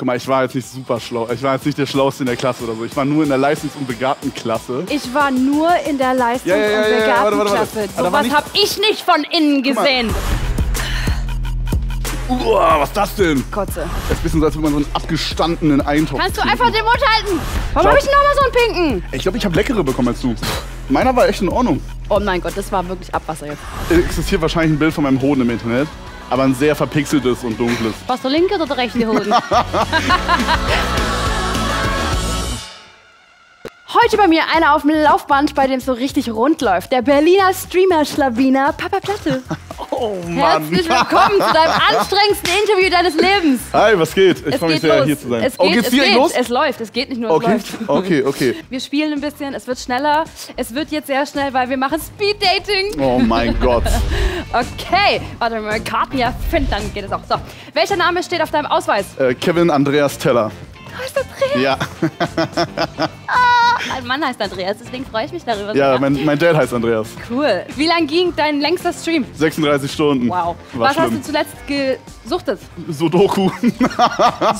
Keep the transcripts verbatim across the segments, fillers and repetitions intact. Guck mal, ich war jetzt nicht super schlau. Ich war jetzt nicht der Schlauste in der Klasse oder so. Ich war nur in der Leistungs- und Begabtenklasse. Ich war nur in der Leistungs- ja, ja, ja, und Begabtenklasse. Ja, ja, so was nicht... hab ich nicht von innen gesehen. Uah, was ist das denn? Kotze. Das ist ein bisschen so, als würde man so einen abgestandenen Eintopf. Kannst du einfach den Mund halten? Warum habe ich nochmal so einen pinken? Ich glaube, ich habe leckere bekommen als du. Meiner war echt in Ordnung. Oh mein Gott, das war wirklich Abwasser jetzt. Es existiert wahrscheinlich ein Bild von meinem Hoden im Internet. Aber ein sehr verpixeltes und dunkles. Warst du linke oder der rechte Hoden? Heute bei mir einer auf dem Laufband, bei dem es so richtig rund läuft. Der Berliner Streamer-Schlawiner Papaplatte. Oh Mann. Herzlich willkommen zu deinem anstrengendsten Interview deines Lebens. Hi, was geht? Ich freue mich sehr, los. hier zu sein. Es geht, oh, geht's es geht, los? Es läuft, es geht nicht nur, okay. es läuft. Okay, okay. Wir spielen ein bisschen, es wird schneller. Es wird jetzt sehr schnell, weil wir machen Speed-Dating. Oh mein Gott. Okay, warte, wenn wir Karten ja finden, dann geht es auch. So, welcher Name steht auf deinem Ausweis? Äh, Kevin Andreas Teller. Du heißt Andreas? Ja. Ah, mein Mann heißt Andreas, deswegen freue ich mich darüber. Ja, mein, mein Dad heißt Andreas. Cool. Wie lang ging dein längster Stream? sechsunddreißig Stunden. Wow. War Was schlimm. hast du zuletzt gesuchtet? Sudoku.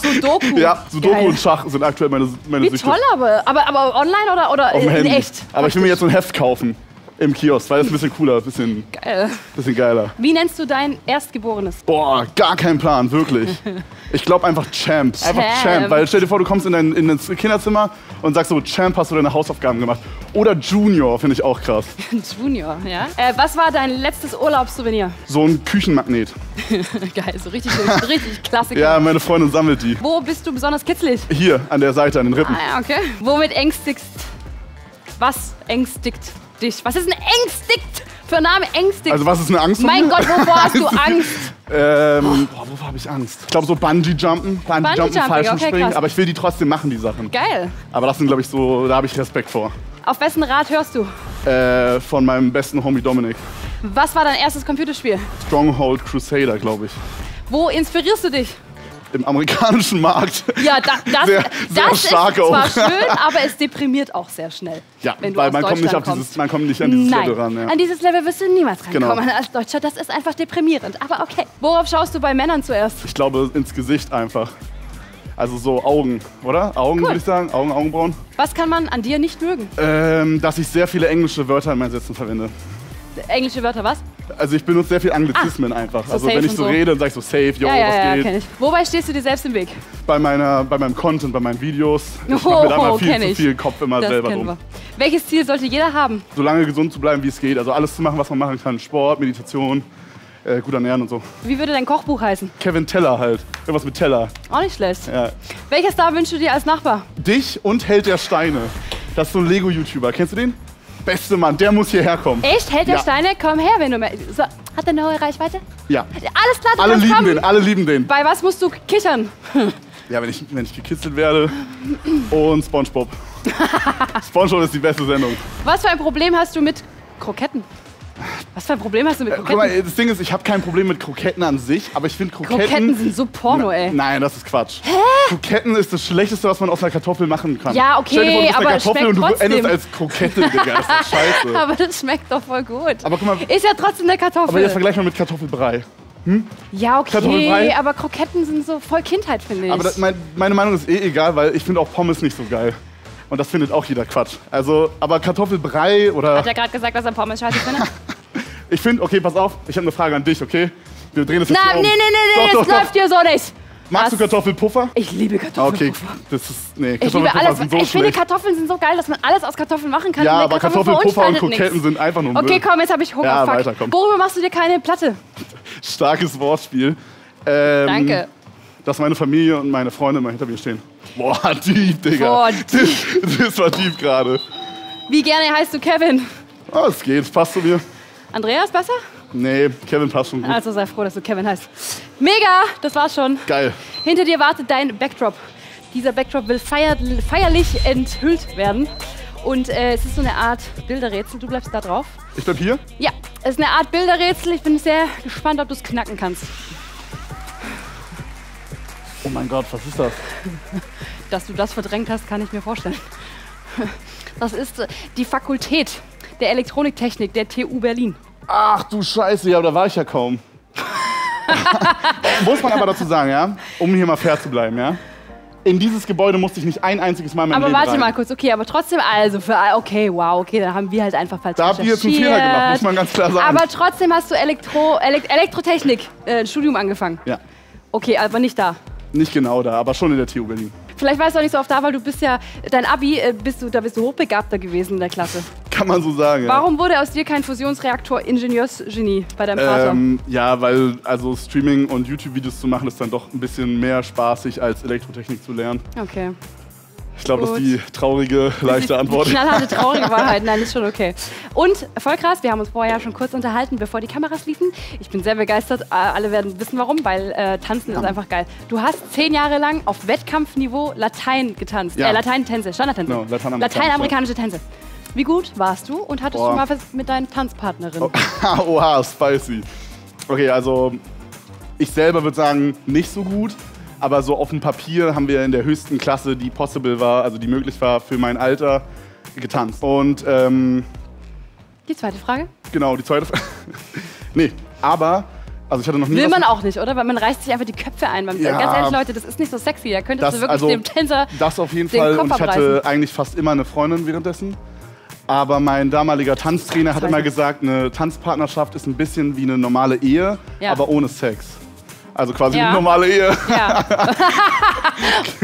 Sudoku? Ja, Sudoku Geil. und Schach sind aktuell meine, meine Wie Süchte. Wie toll, aber, aber, aber online oder, oder in Handy. echt? Aber Praktisch. ich will mir jetzt so ein Heft kaufen. Im Kiosk, weil das ist ein bisschen cooler, ein bisschen, Geil. bisschen geiler. Wie nennst du dein Erstgeborenes? Boah, gar keinen Plan, wirklich. Ich glaube einfach Champ. Einfach Champ. Champ, weil stell dir vor, du kommst in dein, in dein Kinderzimmer und sagst so, Champ, hast du deine Hausaufgaben gemacht. Oder Junior, finde ich auch krass. Junior, ja. Äh, was war dein letztes Urlaubssouvenir? So ein Küchenmagnet. Geil, so richtig, so richtig Klassiker. Ja, meine Freundin sammelt die. Wo bist du besonders kitzelig? Hier, an der Seite, an den Rippen. Ah, ja, okay. Womit ängstigst? Was ängstigt? Dich. Was ist ein ängstigt für ein Name? Ängstigt. Also was ist eine Angst? Mein Gott, wovor hast du Angst? ähm, boah, wovor habe ich Angst? Ich glaube so Bungee-Jumpen, Bungee-Jumpen, Fallschirmspringen, okay, aber ich will die trotzdem machen, die Sachen. Geil. Aber das sind, glaube ich, so, da habe ich Respekt vor. Auf wessen Rat hörst du? Äh, von meinem besten Homie Dominik. Was war dein erstes Computerspiel? Stronghold Crusader, glaube ich. Wo inspirierst du dich? Im amerikanischen Markt. Ja, da, das, sehr, sehr das stark ist auch. zwar schön, aber es deprimiert auch sehr schnell. Ja, wenn du weil aus man, kommt nicht auf dieses, man kommt nicht an dieses Nein. Level ran. Ja. An dieses Level wirst du niemals rankommen genau. als Deutscher. Das ist einfach deprimierend. Aber okay. Worauf schaust du bei Männern zuerst? Ich glaube, ins Gesicht einfach. Also so Augen, oder? Augen, cool. würde ich sagen. Augen, Augenbrauen. Was kann man an dir nicht mögen? Ähm, dass ich sehr viele englische Wörter in meinen Sätzen verwende. Englische Wörter was? Also ich benutze sehr viel Anglizismen ah, einfach. So also wenn ich so, so rede, dann sage ich so safe, yo, ja, ja, was ja, geht. Kenn ich. Wobei stehst du dir selbst im Weg? Bei, meiner, bei meinem Content, bei meinen Videos. Ich oh, mache mir da mal viel zu viel Kopf immer das selber rum. Welches Ziel sollte jeder haben? So lange gesund zu bleiben, wie es geht. Also alles zu machen, was man machen kann. Sport, Meditation, äh, gut ernähren und so. Wie würde dein Kochbuch heißen? Kevin Teller halt. Irgendwas mit Teller. Auch nicht schlecht. Ja. Welches Star wünschst du dir als Nachbar? Dich und Held der Steine. Das ist so ein Lego-YouTuber. Kennst du den? Beste Mann, der muss hierher kommen. Echt? Held der ja. Steine? Komm her, wenn du mehr... So. Hat er eine hohe Reichweite? Ja. Alles klar, du alle lieben haben. den, alle lieben den. Bei was musst du kichern? Ja, wenn ich, wenn ich gekitzelt werde. Und Spongebob. Spongebob ist die beste Sendung. Was für ein Problem hast du mit Kroketten? Was für ein Problem hast du mit Kroketten? Guck mal, das Ding ist, ich habe kein Problem mit Kroketten an sich, aber ich finde Kroketten... Kroketten sind so Porno, ey. Nein, das ist Quatsch. Hä? Kroketten ist das Schlechteste, was man aus einer Kartoffel machen kann. Ja, okay, Stell dir vor, du bist aber eine Kartoffel und du trotzdem. endest als Krokette, Digga. Das ist doch scheiße. Aber das schmeckt doch voll gut. Aber guck mal... Ist ja trotzdem eine Kartoffel. Aber jetzt vergleich mal mit Kartoffelbrei. Hm? Ja, okay, aber Kroketten sind so voll Kindheit, finde ich. Aber das, mein, meine Meinung ist eh egal, weil ich finde auch Pommes nicht so geil. Und das findet auch jeder Quatsch. Also, aber Kartoffelbrei oder... Hat er gerade gesagt, dass er Pommes scheiße findet? Ich finde, okay, pass auf, ich habe eine Frage an dich, okay? Wir drehen das jetzt Na, hier nee, um. nee, nee, nee, doch, das doch, läuft hier so nicht. Magst Was? du Kartoffelpuffer? Ich liebe Kartoffelpuffer. Okay, das ist, nee, ich liebe alles. Sind so ich schlecht. finde, Kartoffeln sind so geil, dass man alles aus Kartoffeln machen kann. Ja, aber Kartoffelpuffer und Kroketten sind einfach nur Müll. Okay, komm, jetzt habe ich Hunger. Ja, Fuck. Weiter, komm. Worüber machst du dir keine Platte? Starkes Wortspiel. Ähm, Danke. Dass meine Familie und meine Freunde immer hinter mir stehen. Boah, deep, Digga. Boah, deep. Das, das war deep gerade. Wie gerne heißt du Kevin? Oh, es geht, passt zu mir. Andreas, besser? Nee, Kevin passt schon gut. Also sei froh, dass du Kevin heißt. Mega, das war's schon. Geil. Hinter dir wartet dein Backdrop. Dieser Backdrop will feier, feierlich enthüllt werden. Und äh, es ist so eine Art Bilderrätsel. Du bleibst da drauf. Ich bleib hier? Ja, es ist eine Art Bilderrätsel. Ich bin sehr gespannt, ob du es knacken kannst. Oh mein Gott, was ist das? Dass du das verdrängt hast, kann ich mir vorstellen. Das ist die Fakultät der Elektroniktechnik der T U Berlin. Ach du Scheiße, ja, aber da war ich ja kaum. Muss man aber dazu sagen, ja, um hier mal fair zu bleiben, ja. In dieses Gebäude musste ich nicht ein einziges Mal mein aber Leben Aber warte rein. mal kurz, okay, aber trotzdem, also, für, okay, wow, okay, dann haben wir halt einfach falsch Da haben wir jetzt einen Fehler gemacht, muss man ganz klar sagen. Aber trotzdem hast du Elektro, Elekt Elektrotechnik, äh, Studium angefangen. Ja. Okay, aber nicht da. Nicht genau da, aber schon in der T U Berlin. Vielleicht warst du auch nicht so oft da, weil du bist ja, dein Abi, bist du, da bist du hochbegabter gewesen in der Klasse. Kann man so sagen, ja. Warum wurde aus dir kein Fusionsreaktor-Ingenieursgenie bei deinem Vater? Ähm, ja, weil also Streaming und YouTube-Videos zu machen, ist dann doch ein bisschen mehr spaßig, als Elektrotechnik zu lernen. Okay. Ich glaube, das ist die traurige, leichte Antwort. Die knallharte, traurige Wahrheit. Nein, ist schon okay. Und voll krass, wir haben uns vorher schon kurz unterhalten, bevor die Kameras liefen. Ich bin sehr begeistert. Alle werden wissen, warum, weil äh, Tanzen ja. ist einfach geil. Du hast zehn Jahre lang auf Wettkampfniveau Latein getanzt. Ja. Äh, Latein-Tänze, Standardtänze. No, Lateinamerikanische Tänze. Wie gut warst du und hattest Boah. du mal was mit deinen Tanzpartnerinnen? Oh. Oha, spicy. Okay, also ich selber würde sagen, nicht so gut. Aber so auf dem Papier haben wir in der höchsten Klasse, die possible war, also die möglich war für mein Alter, getanzt. Und ähm, die zweite Frage? Genau, die zweite Frage. Nee, aber, also ich hatte noch nie... Will man auch nicht, oder? Weil man reißt sich einfach die Köpfe ein. Beim ja, ganz ehrlich, Leute, das ist nicht so sexy. Da könntest das, du wirklich also, dem Tänzer Das auf jeden den Fall. Kopf Und ich abreißen. hatte eigentlich fast immer eine Freundin währenddessen. Aber mein damaliger Tanztrainer hat immer gesagt, eine Tanzpartnerschaft ist ein bisschen wie eine normale Ehe, ja. aber ohne Sex. Also quasi ja. eine normale Ehe. Ja.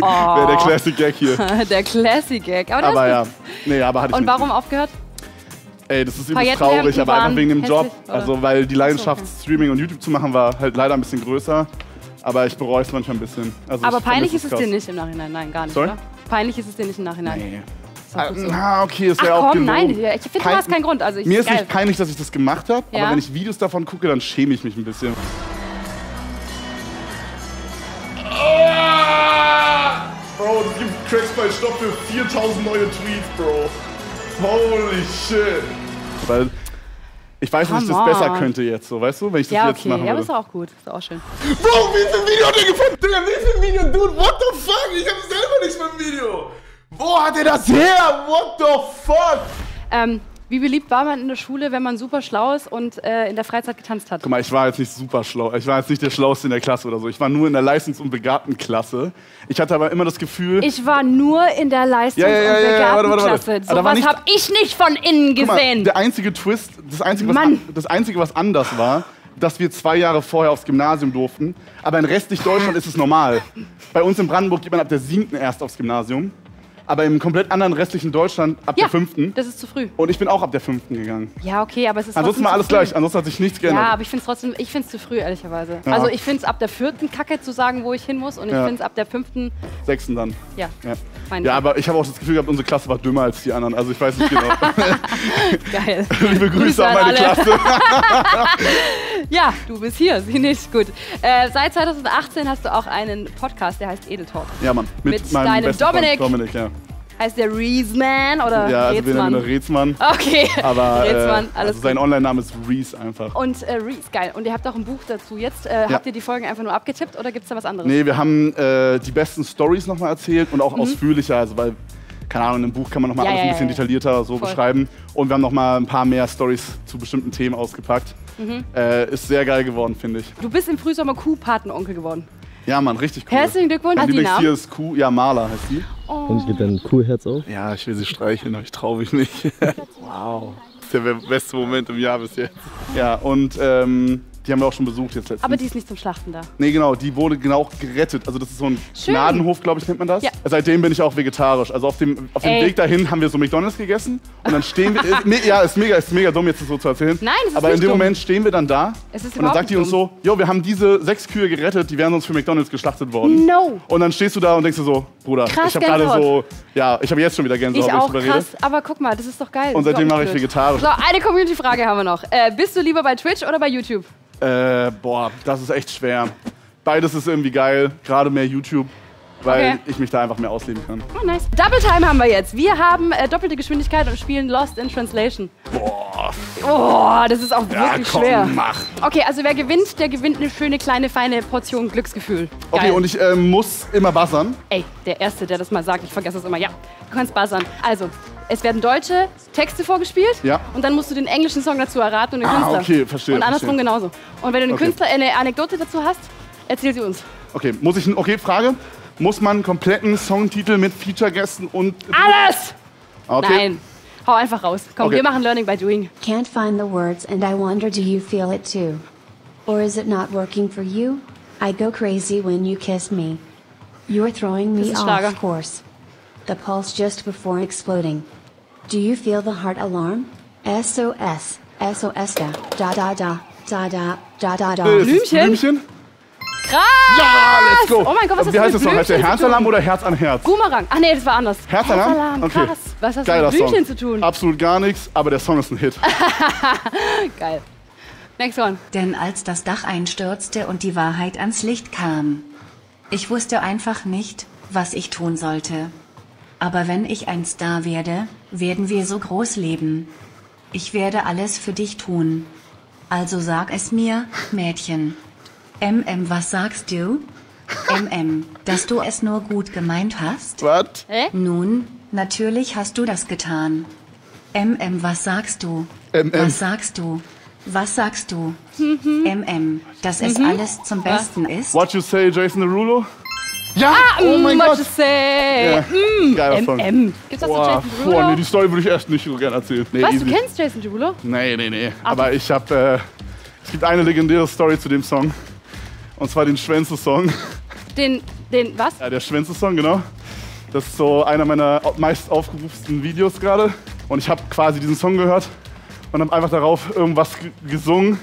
oh. Wäre der Classic Gag hier. Der Classic Gag. Aber, aber ja. Nee, aber hatte ich Und warum nicht. aufgehört? Ey, das ist übelst traurig, aber einfach wegen dem Job. Oder? Also weil die Leidenschaft, okay. Streaming und YouTube zu machen, war halt leider ein bisschen größer. Aber ich bereue es manchmal ein bisschen. Also aber peinlich ist es dir nicht im Nachhinein? Nein, gar nicht, Sorry? oder? Peinlich ist es dir nicht im Nachhinein? Nee. Ah, na, okay, das wäre auch komm, nein, ich finde, du hast keinen Grund. Also ich, Mir ist geil. nicht peinlich, dass ich das gemacht habe, ja? aber wenn ich Videos davon gucke, dann schäme ich mich ein bisschen. Bro, es gibt Cracks bei Stopp für viertausend neue Tweets, Bro. Holy shit. Weil ich weiß, dass ich das besser könnte jetzt, so, weißt du? Wenn ich das ja, jetzt okay. machen würde. Ja, aber ist doch auch gut. Ist auch schön. Bro, wie ist das Video denn gefunden? Digga, wie ist das Video? Dude, what the fuck? Ich hab selber nichts beim Video. Wo hat er das her? What the fuck? Ähm, wie beliebt war man in der Schule, wenn man super schlau ist und äh, in der Freizeit getanzt hat? Guck mal, ich war jetzt nicht super schlau. Ich war jetzt nicht der Schlauste in der Klasse oder so. Ich war nur in der Leistungs- und Begabtenklasse. Ich hatte aber immer das Gefühl... Ich war nur in der Leistungs- ja, ja, ja, und Begabtenklasse. Ja, ja, so was habe ich nicht von innen gesehen. Guck mal, der einzige Twist, das einzige, was an, das einzige, was anders war, dass wir zwei Jahre vorher aufs Gymnasium durften. Aber in restlich Deutschland ist es normal. Bei uns in Brandenburg geht man ab der siebten erst aufs Gymnasium. Aber im komplett anderen restlichen Deutschland ab ja, der fünften Das ist zu früh. Und ich bin auch ab der fünften gegangen. Ja, okay, aber es ist Ansonsten war alles früh. gleich, ansonsten hat sich nichts geändert. Ja, aber ich finde es trotzdem, ich finde es zu früh, ehrlicherweise. Ja. Also ich finde es ab der vierten kacke zu sagen, wo ich hin muss und ja. ich finde es ab der fünften sechsten dann. Ja, ja. Meine ja aber ich habe auch das Gefühl gehabt, unsere Klasse war dümmer als die anderen. Also ich weiß nicht genau. Geil. Liebe Grüße, Grüße an meine alle. Klasse. Ja, du bist hier, sie nicht. Gut. Äh, seit zweitausendachtzehn hast du auch einen Podcast, der heißt Edeltalk. Ja, Mann. Mit, mit meinem deinem Dominik. Dominik, ja. Heißt der Reezmann oder ja, also Reezmann? Ja, Reezmann. Okay. Aber Reezmann, äh, alles also sein Online-Name ist Reez einfach. Und äh, Reez, geil. Und ihr habt auch ein Buch dazu. Jetzt äh, ja. habt ihr die Folgen einfach nur abgetippt oder gibt es da was anderes? Nee, wir haben äh, die besten Stories nochmal erzählt und auch mhm. ausführlicher. Also weil, keine Ahnung, im Buch kann man nochmal ja, alles ja, ein bisschen ja. detaillierter so Voll. beschreiben. Und wir haben nochmal ein paar mehr Stories zu bestimmten Themen ausgepackt. Mhm. Äh, ist sehr geil geworden, finde ich. Du bist im Frühsommer Kuhpatenonkel geworden. Ja, Mann, richtig cool. Herzlichen Glückwunsch. Mein Lieblingstier ist Kuh. Ja, Marla heißt die. Oh. Und gibt dann ein Kuhherz auf? Ja, ich will sie streicheln, aber ich traue mich nicht. Wow. Das ist der beste Moment im Jahr bis jetzt. Ja, und ähm, die haben wir auch schon besucht jetzt letztens. Aber die ist nicht zum Schlachten da. Nee, genau, die wurde genau gerettet. Also das ist so ein Schön. Gnadenhof, glaube ich, nennt man das. Ja. Seitdem bin ich auch vegetarisch. Also auf dem, auf dem Weg dahin haben wir so McDonalds gegessen. Und dann stehen wir, ist, me, ja, ist mega, ist mega dumm, jetzt das so zu erzählen. Nein, es ist Aber nicht in dem dumm. Moment stehen wir dann da es ist und dann sagt die uns dumm. so, jo, wir haben diese sechs Kühe gerettet, die wären sonst für McDonalds geschlachtet worden. No. Und dann stehst du da und denkst dir so, Bruder, krass, ich habe gerade so, ja, ich habe jetzt schon wieder Gänsehaut, wenn ich drüber rede. Aber guck mal, das ist doch geil. Und seitdem mache ich vegetarisch. So, eine Community-Frage haben wir noch. Äh, bist du lieber bei Twitch oder bei YouTube? Äh, boah, das ist echt schwer. Beides ist irgendwie geil, gerade mehr YouTube, weil okay. ich mich da einfach mehr ausleben kann. Oh, nice. Double Time haben wir jetzt. Wir haben äh, doppelte Geschwindigkeit und spielen Lost in Translation. Boah. Oh, das ist auch ja, wirklich komm, schwer. Mach. Okay, also wer gewinnt, der gewinnt eine schöne, kleine, feine Portion Glücksgefühl. Geil. Okay, und ich äh, muss immer buzzern. Ey, der Erste, der das mal sagt, ich vergesse das immer. Ja, du kannst buzzern. Also. Es werden deutsche Texte vorgespielt ja. und dann musst du den englischen Song dazu erraten und den ah, Künstler. Okay, verstehe. Und andersrum verstehe. genauso. Und wenn du den okay. Künstler eine Anekdote dazu hast, erzähl sie uns. Okay, muss ich okay, Frage? muss man einen kompletten Songtitel mit Feature-Gästen und... Alles! Okay. Nein, hau einfach raus. Komm, okay. Wir machen Learning by Doing. Can't find the words and I wonder do you feel it too? Or is it not working for you? I go crazy when you kiss me. You're throwing me off course. The pulse just before exploding. Do you feel the heart alarm? S O S, S O S da, da da da, da da, da da da. Blümchen? Blümchen? Krass! Ja, let's go! Oh mein Gott, was ist das? Wie heißt das noch? Heißt der Herzalarm oder Herz an Herz? Boomerang. Ach nee, das war anders. Herzalarm? Herzalarm, okay. Krass. Was hat das mit Blümchen zu tun? Absolut gar nichts, aber der Song ist ein Hit. Geil. Next one. Denn als das Dach einstürzte und die Wahrheit ans Licht kam, ich wusste einfach nicht, was ich tun sollte. Aber wenn ich ein Star werde, werden wir so groß leben. Ich werde alles für dich tun. Also sag es mir, Mädchen. M M, was sagst du? M M, dass du es nur gut gemeint hast? Was? Äh? Nun, natürlich hast du das getan. M M, was sagst du? M M. Was sagst du? Was sagst du? M M, dass es alles zum Besten ist? What you say, Jason Derulo? Ja! Ah, oh mein Gott! Yeah. Mm. Geiler M M. Song. Gibt's das wow. zu Jason Derulo? Boah, nee, die Story würde ich erst nicht so gerne erzählen. Nee, was, easy. Du kennst Jason Derulo? Nee, nee, nee. Ach. Aber ich hab, äh, es gibt eine legendäre Story zu dem Song. Und zwar den Schwänze-Song. Den, den was? Ja, der Schwänze-Song, genau. Das ist so einer meiner meist aufgerufsten Videos gerade. Und ich habe quasi diesen Song gehört und habe einfach darauf irgendwas gesungen.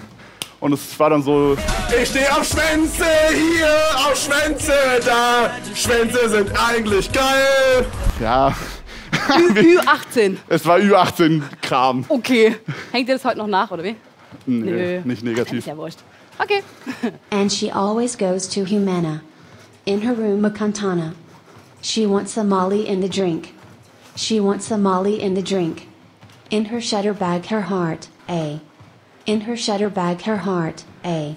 Und es war dann so... Ich stehe auf Schwänze hier, auf Schwänze da. Schwänze sind eigentlich geil. Ja. Ü achtzehn. Es war Ü achtzehn-Kram. Okay. Hängt dir das heute noch nach, oder wie? Nö, Nö. Nicht negativ. Ist ja wurscht. Okay. And she always goes to Humana. In her room a cantana. She wants a Molly in the drink. She wants a Molly in the drink. In her shutter bag her heart, a. In her shutter bag her heart, a.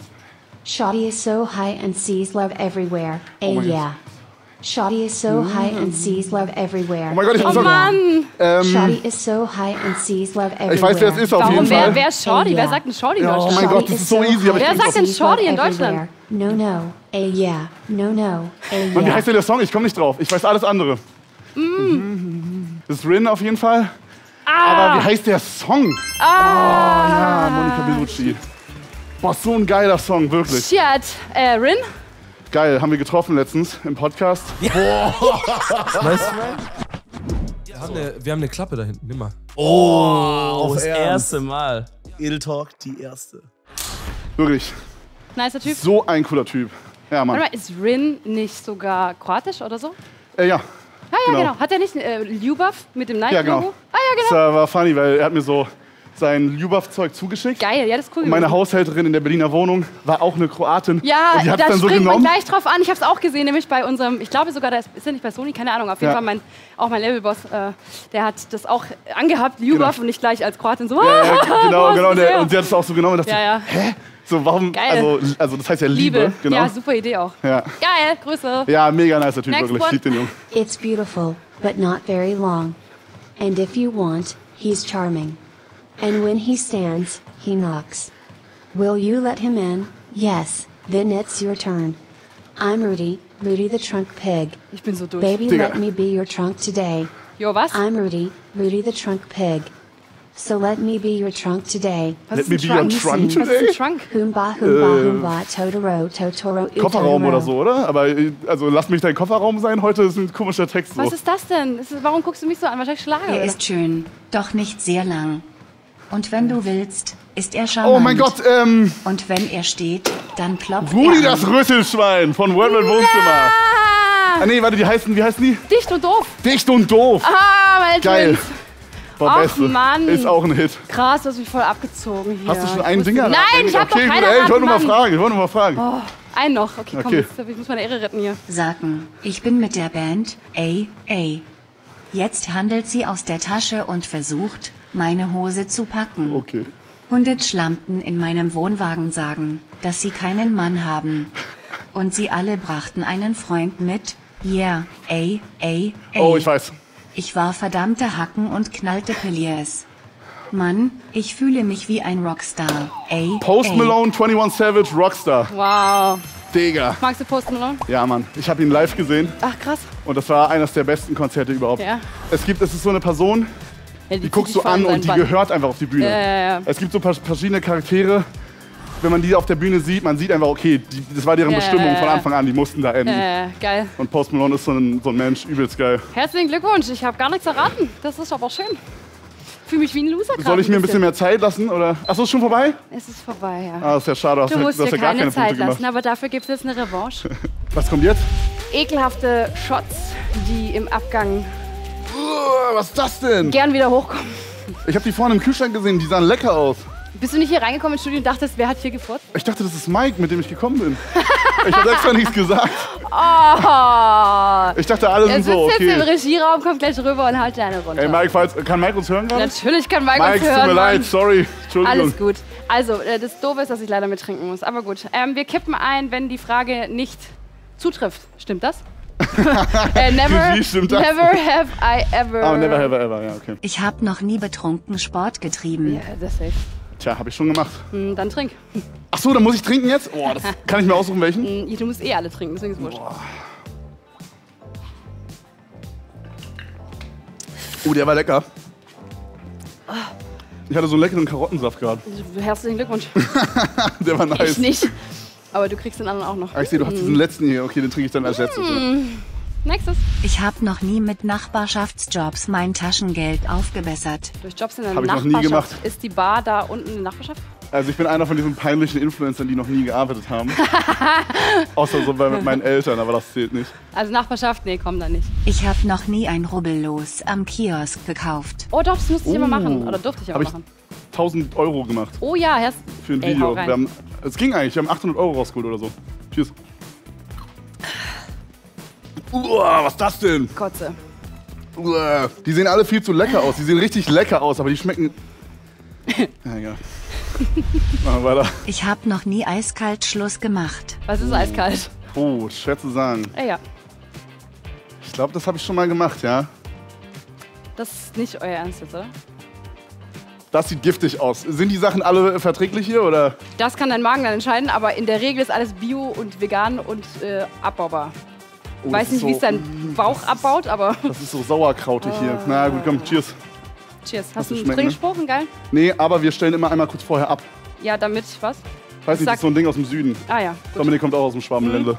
Shawty is so high and sees love everywhere, a oh yeah. Shawty is so mm. high and sees love everywhere. Oh mein Gott, ich muss oh sagen. Ähm, Shawty is so high and sees love everywhere. Ich weiß, wer es ist auf Warum, jeden Fall. Wer, wer ist Shawty? Yeah. Wer sagt denn Shawty in Deutschland? Oh mein Gott, das ist so easy. Aber wer sagt denn Shawty in Deutschland? No, no, a yeah. No, no, a yeah. Mann, wie heißt denn der Song? Ich komme nicht drauf. Ich weiß alles andere. Mm. Das ist Rin auf jeden Fall. Ah. Aber wie heißt der Song? Ah. Oh, ja, Monica Bellucci. Boah, so ein geiler Song, wirklich. Shit, äh, Rin? Geil, haben wir getroffen letztens im Podcast. Ja. Boah. Weißt du, wir, haben eine, wir haben eine Klappe da hinten, nimm mal. Oh, oh das ernst. erste Mal. Edeltalk, die erste. Wirklich. Nicer Typ. So ein cooler Typ. Ja, Mann. Warte mal, ist Rin nicht sogar kroatisch oder so? Äh, ja. Ah, ja, genau. genau. Hat er nicht äh, Ljubav mit dem Nike-Logo? Ja, genau. Ah, ja, genau. Das äh, war funny, weil er hat mir so sein Ljubav-Zeug zugeschickt. Geil, ja, das ist cool. Und meine Haushälterin in der Berliner Wohnung war auch eine Kroatin. Ja, und die da dann so springt man gleich drauf an. Ich habe es auch gesehen, nämlich bei unserem, ich glaube sogar, das ist ja nicht bei Sony, keine Ahnung, auf jeden ja. Fall mein, auch mein Labelboss, äh, der hat das auch angehabt, Ljubav, genau. und nicht gleich als Kroatin so. Ja, ja, genau, genau. Und, der, und sie hat es auch so genommen und dachte, ja, ja. hä? So, warum, also, also das heißt ja Liebe, Liebe. Genau. Ja, super Idee auch. Ja. Geil, Grüße. Ja, mega nicer Typ, Next wirklich, liebt den Jungen. It's beautiful, but not very long. And if you want, he's charming. And when he stands, he knocks. Will you let him in? Yes, then it's your turn. I'm Rudy, Rudy the Trunk Pig. Ich bin so durch. Baby, Digga. Let me be your trunk today. Jo, was? I'm Rudy, Rudy the Trunk Pig. So let me be your trunk today. Was let me be your trunk today? Humba, humba, humba, Totoro, Totoro, Kofferraum oder so, oder? Aber also lass mich dein Kofferraum sein, heute ist ein komischer Text. So. Was ist das denn? Ist, warum guckst du mich so an? Wahrscheinlich Schlager. Er ist schön, doch nicht sehr lang. Und wenn du willst, ist er charmant. Oh mein Gott, ähm... Und wenn er steht, dann ploppt er Rudi das Rüsselschwein von World Wide Wohnzimmer. Ah nee, warte, die heißen, wie heißen die? Dicht und Doof. Dicht und Doof. Ah, mein Geil. Boah, Beste. Mann. Ist auch ein Hit. Krass, du hast mich voll abgezogen hier. Hast du schon einen Singer? Nein, ich hab okay, doch keinen. Ich wollte nur mal fragen, ich wollte nur mal fragen. Oh, einen noch. Okay, komm, okay. Jetzt, ich muss meine Ehre retten hier. Sagen, ich bin mit der Band A A. Jetzt handelt sie aus der Tasche und versucht, meine Hose zu packen. Okay. Hundert Schlampen in meinem Wohnwagen sagen, dass sie keinen Mann haben. Und sie alle brachten einen Freund mit. Yeah, A, A, A. Oh, ich weiß. Ich war verdammte Hacken und knallte Piliers. Mann, ich fühle mich wie ein Rockstar. Ey, Post Malone, einundzwanzig Savage, Rockstar. Wow. Digga. Magst du Post Malone? Ja, Mann. Ich habe ihn live gesehen. Ach, krass. Und das war eines der besten Konzerte überhaupt. Ja. Es gibt, es ist so eine Person, ja, die, die guckst du an und die Band. Gehört einfach auf die Bühne. Ja, ja, ja. Es gibt so verschiedene Charaktere, wenn man die auf der Bühne sieht, man sieht einfach, okay, die, das war deren ja, Bestimmung ja, ja. von Anfang an, die mussten da enden. Ja, ja, geil. Und Post Malone ist so ein, so ein Mensch, übelst geil. Herzlichen Glückwunsch, ich habe gar nichts erraten. Das ist aber schön. Ich fühle mich wie ein Loser gerade. Soll ich mir ein bisschen mehr Zeit lassen? Oder? Ach so, ist schon vorbei? Es ist vorbei, ja. Ah, ist ja schade, du musst dir ja keine, keine Zeit Punkte lassen, gemacht. Aber dafür gibt es jetzt eine Revanche. Was kommt jetzt? Ekelhafte Shots, die im Abgang... Uah, was ist das denn? Gern wieder hochkommen. Ich habe die vorne im Kühlschrank gesehen, die sahen lecker aus. Bist du nicht hier reingekommen ins Studio und dachtest, wer hat hier gefurzt? Ich dachte, das ist Mike, mit dem ich gekommen bin. Ich habe extra nichts gesagt. Oh. Ich dachte, alle sind so, okay. Er sitzt jetzt im Regieraum, kommt gleich rüber und haut dir eine runter. Ey, Mike, falls, kann Mike uns hören gerade? Natürlich kann Mike, Mike uns hören. Mike, tut mir leid, sorry. Entschuldigung. Alles gut. Also, das Doofe ist, dass ich leider mit trinken muss, aber gut. Ähm, wir kippen ein, wenn die Frage nicht zutrifft. Stimmt das? äh, never, never have I ever. Oh, never have I ever, ja, okay. Ich habe noch nie betrunken Sport getrieben. Ja, das ist Tja, habe ich schon gemacht. Dann trink. Ach so, dann muss ich trinken jetzt? Oh, das kann ich mir aussuchen, welchen? Du musst eh alle trinken, deswegen ist es wurscht. Oh, der war lecker. Ich hatte so einen leckeren Karottensaft gerade. Herzlichen Glückwunsch. Der war nice. Ich nicht, aber du kriegst den anderen auch noch. Ah, ich sehe, du hast diesen letzten hier. Okay, den trinke ich dann als letztes. Nächstes. Ich habe noch nie mit Nachbarschaftsjobs mein Taschengeld aufgebessert. Durch Jobs in der Nachbarschaft ich noch nie gemacht. Ist die Bar da unten in der Nachbarschaft? Also ich bin einer von diesen peinlichen Influencern, die noch nie gearbeitet haben. Außer so bei mit meinen Eltern, aber das zählt nicht. Also Nachbarschaft, nee, komm da nicht. Ich habe noch nie ein Rubbellos am Kiosk gekauft. Oh doch, das musste ich oh. immer machen. Oder durfte ich aber machen. tausend Euro gemacht. Oh ja, Herr. Für ein Ey, Video. Es ging eigentlich, wir haben achthundert Euro rausgeholt oder so. Cheers. Uah, was ist das denn? Kotze. Uah, die sehen alle viel zu lecker aus. Die sehen richtig lecker aus, aber die schmecken... Ja, egal. Machen wir weiter. Ich habe noch nie eiskalt Schluss gemacht. Was ist oh. eiskalt? Oh, schwer zu sagen. Ja, ja. Ich glaube, das habe ich schon mal gemacht, ja. Das ist nicht euer Ernst jetzt, oder? Das sieht giftig aus. Sind die Sachen alle verträglich hier, oder? Das kann dein Magen dann entscheiden, aber in der Regel ist alles bio und vegan und äh, abbaubar. Ich oh, weiß nicht, so, wie es deinen Bauch abbaut, aber... Das ist so sauerkrautig oh. hier. Na gut, komm, cheers. Cheers. Hast du einen Trinkspruch, einen geilen? Nee, aber wir stellen immer einmal kurz vorher ab. Ja, damit was? Weiß nicht, das ist so ein Ding aus dem Süden. Ah ja, gut. Dominik kommt auch aus dem Schwabenländle. Mhm.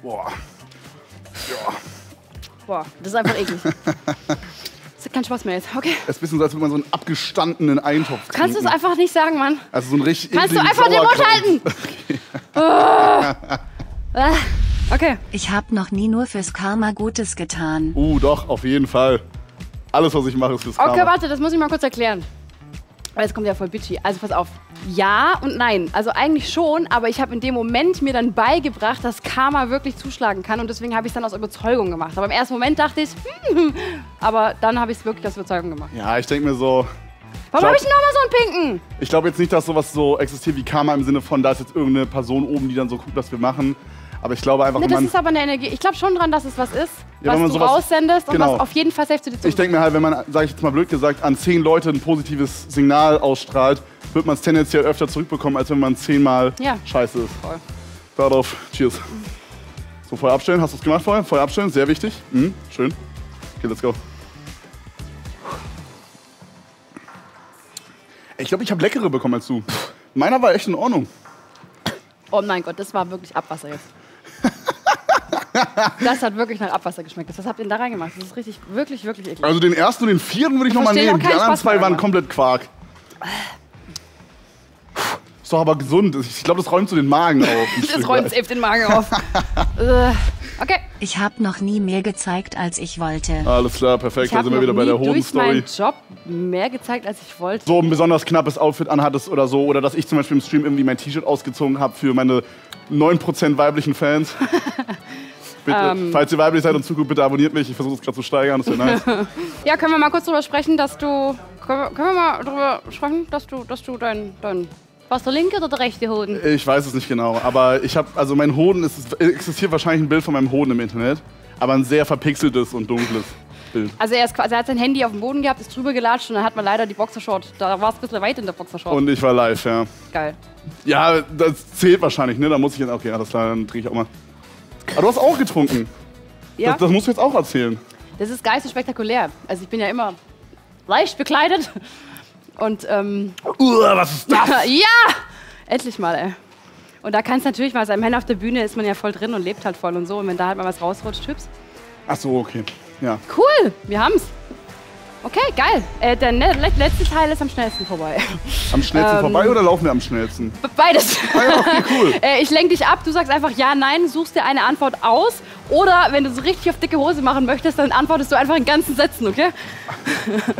Boah. Ja. Boah, das ist einfach eklig. Das hat keinen Spaß mehr jetzt, okay? Es ist ein bisschen so, als würde man so einen abgestandenen Eintopf trinken. Kannst du es einfach nicht sagen, Mann? Also so ein richtig Kannst du einfach den Mund halten? Okay. Oh. Okay. Ich habe noch nie nur fürs Karma Gutes getan. Uh, doch, auf jeden Fall. Alles, was ich mache, ist fürs Karma. Okay, warte, das muss ich mal kurz erklären. Weil es kommt ja voll bitchy. Also pass auf. Ja und nein. Also eigentlich schon, aber ich habe in dem Moment mir dann beigebracht, dass Karma wirklich zuschlagen kann. Und deswegen habe ich es dann aus Überzeugung gemacht. Aber im ersten Moment dachte ich, hm, aber dann habe ich es wirklich aus Überzeugung gemacht. Ja, ich denke mir so... Warum habe ich nochmal so einen Pinken? Ich glaube jetzt nicht, dass sowas so existiert wie Karma im Sinne von, da ist jetzt irgendeine Person oben, die dann so guckt, was wir machen. Aber ich glaube einfach... Nee, das man ist aber eine Energie. Ich glaube schon dran, dass es was ist, ja, was du raussendest genau. und was auf jeden Fall safe zu dir zu. Ich denke mir halt, wenn man, sage ich jetzt mal blöd gesagt, an zehn Leute ein positives Signal ausstrahlt, wird man es tendenziell öfter zurückbekommen, als wenn man zehnmal ja. scheiße ist. Voll. Darauf, cheers. Mhm. So, Feuer abstellen. Hast du es gemacht vorher? Feuer abstellen, sehr wichtig. Mhm. Schön. Okay, let's go. Ich glaube, ich habe leckere bekommen als du. Meiner war echt in Ordnung. Oh mein Gott, das war wirklich Abwasser jetzt. Das hat wirklich nach Abwasser geschmeckt. Was habt ihr denn da reingemacht? Das ist richtig, wirklich, wirklich eklig. Also den ersten und den vierten würde ich, ich nochmal nehmen. Die anderen zwei waren komplett Quark. Ist doch aber gesund. Ich glaube, das räumt so den Magen auf. Das räumt safe den Magen auf. Okay. Ich habe noch nie mehr gezeigt, als ich wollte. Alles klar, perfekt. Da sind wir wieder bei der Hoden-Story. Ich habe durch meinen Job mehr gezeigt, als ich wollte. So ein besonders knappes Outfit anhattest oder so. Oder dass ich zum Beispiel im Stream irgendwie mein T-Shirt ausgezogen habe für meine neun Prozent weiblichen Fans. Bitte, ähm. falls ihr weiblich seid und zuguckt, bitte abonniert mich. Ich versuche es gerade zu steigern. Das wäre nice. Ja, können wir mal kurz drüber sprechen, dass du... Können wir, können wir mal drüber sprechen, dass du, dass du dein... dein was der linke oder der rechte Hoden? Ich weiß es nicht genau, aber ich habe, also mein Hoden, es existiert wahrscheinlich ein Bild von meinem Hoden im Internet, aber ein sehr verpixeltes und dunkles. Bild. Also er, ist, also er hat sein Handy auf dem Boden gehabt, ist drüber gelatscht und dann hat man leider die Boxershort. Da war es ein bisschen weit in der Boxershort. Und ich war live, ja. Geil. Ja, das zählt wahrscheinlich, ne? Da muss ich jetzt, okay, alles klar, dann trinke ich auch mal. Aber du hast auch getrunken. Ja. Das, das musst du jetzt auch erzählen. Das ist geil, so spektakulär. Also ich bin ja immer leicht bekleidet. Und, ähm... Uah, was ist das? Ja! Endlich mal, ey. Und da kann es natürlich mal sein, Männer auf der Bühne ist man ja voll drin und lebt halt voll und so. Und wenn da halt mal was rausrutscht, hübsch. Ach so, okay. Ja. Cool, wir haben's. Okay, geil. Äh, der letzte Teil ist am schnellsten vorbei. Am schnellsten ähm, vorbei oder laufen wir am schnellsten? Beides. Okay, cool. äh, ich lenk dich ab, du sagst einfach ja, nein, suchst dir eine Antwort aus. Oder wenn du so richtig auf dicke Hose machen möchtest, dann antwortest du einfach in ganzen Sätzen, okay?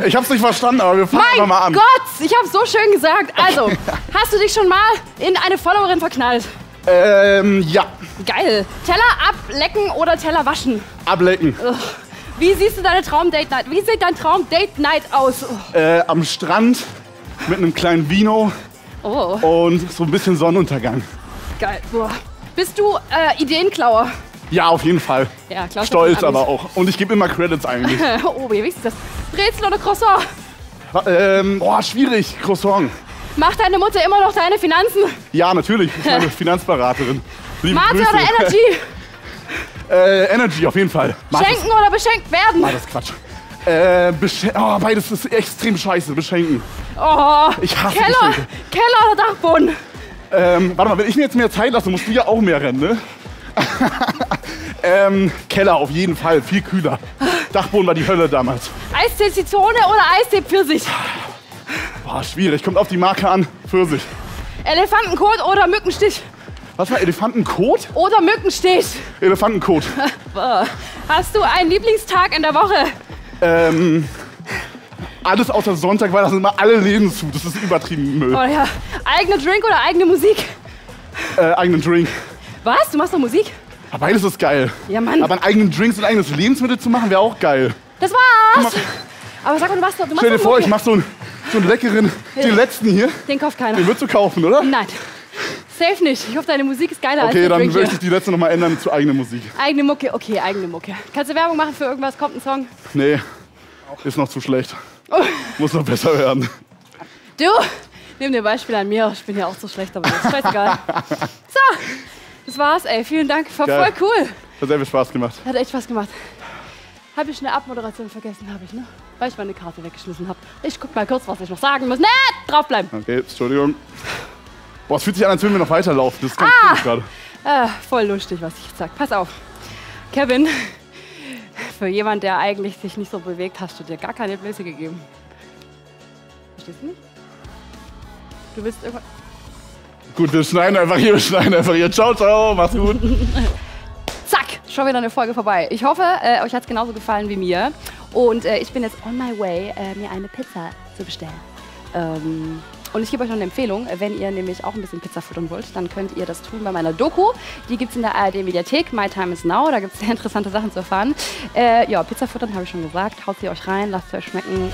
Ich hab's nicht verstanden, aber wir fangen einfach mal an. Mein Gott, ich hab's so schön gesagt. Also, hast du dich schon mal in eine Followerin verknallt? Ähm, ja. Geil. Teller ablecken oder Teller waschen? Ablecken. Ugh. Wie siehst du deine Traum-Date-Night? Wie sieht dein Traum-Date-Night aus? Oh. Äh, am Strand mit einem kleinen Vino oh. und so ein bisschen Sonnenuntergang. Geil. Boah. Bist du äh, Ideenklauer? Ja, auf jeden Fall. Ja, klar, stolz aber auch. Und ich gebe immer Credits eigentlich. Oh, wie wichtig ist das? Brezel oder Croissant? Ähm, boah, schwierig. Croissant. Macht deine Mutter immer noch deine Finanzen? Ja, natürlich. Ich bin meine Finanzberaterin. Mate oder Energy? Äh, Energy auf jeden Fall. Martes. Schenken oder beschenkt werden? Ah, das ist Quatsch. Äh, besche oh, beides ist extrem scheiße. Beschenken. Oh, ich hasse Keller, Keller oder Dachboden? Ähm, warte mal, wenn ich mir jetzt mehr Zeit lasse, musst du ja auch mehr rennen, ne? ähm, Keller auf jeden Fall, viel kühler. Dachboden war die Hölle damals. Eistee Zitrone oder Eistee Pfirsich? Boah, schwierig. Kommt auf die Marke an. Pfirsich. Elefantenkot oder Mückenstich? Was war Elefantenkot? Oder Mückenstich. Elefantenkot. Hast du einen Lieblingstag in der Woche? Ähm, alles außer Sonntag, weil das sind immer alle Läden zu. Das ist übertrieben Müll. Oh ja. Eigene Drink oder eigene Musik? Äh, eigenen Drink. Was? Du machst doch Musik? Ja, beides ist geil. Ja, Mann. Aber einen eigenen Drink und ein eigenes Lebensmittel zu machen, wäre auch geil. Das war's. Aber sag mal, du machst doch... Stell dir vor, ich mach so einen, so einen leckeren, ja. den letzten hier. Den kauft keiner. Den würdest du kaufen, oder? Nein. Safe nicht. Ich hoffe, deine Musik ist geiler als die Drink. Okay, dann möchte ich die letzte nochmal ändern zu eigener Musik. Eigene Mucke, okay, eigene Mucke. Kannst du Werbung machen für irgendwas? Kommt ein Song? Nee, ist noch zu schlecht. Oh. Muss noch besser werden. Du, nimm dir ein Beispiel an mir. Ich bin ja auch so schlecht, aber das ist scheißegal. So, das war's, ey. Vielen Dank. War geil. Voll cool. Hat sehr viel Spaß gemacht. Hat echt Spaß gemacht. Habe ich eine Abmoderation vergessen, habe ich, ne? Weil ich meine Karte weggeschmissen habe. Ich guck mal kurz, was ich noch sagen muss. Ne, draufbleiben. Okay, Entschuldigung. Boah, es fühlt sich an, als würden wir noch weiterlaufen. Das ist ganz ah, cool gerade. Äh, voll lustig, was ich jetzt sag. Pass auf. Kevin, für jemanden, der eigentlich sich nicht so bewegt, hast du dir gar keine Blöße gegeben. Verstehst du nicht? Du willst irgendwas... Gut, wir schneiden einfach hier, wir schneiden einfach hier. Ciao, ciao, mach's gut. Zack, schon wieder eine Folge vorbei. Ich hoffe, äh, euch hat's genauso gefallen wie mir. Und äh, ich bin jetzt on my way, äh, mir eine Pizza zu bestellen. Ähm... Und ich gebe euch noch eine Empfehlung, wenn ihr nämlich auch ein bisschen Pizza futtern wollt, dann könnt ihr das tun bei meiner Doku. Die gibt es in der A R D-Mediathek, My Time is Now, da gibt es sehr interessante Sachen zu erfahren. Äh, ja, Pizza futtern habe ich schon gesagt, haut sie euch rein, lasst sie euch schmecken.